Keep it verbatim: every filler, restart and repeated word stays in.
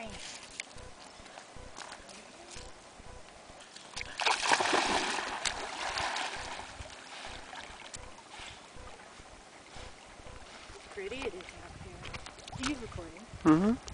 train. Pretty it is out here. He's recording. Mm-hmm.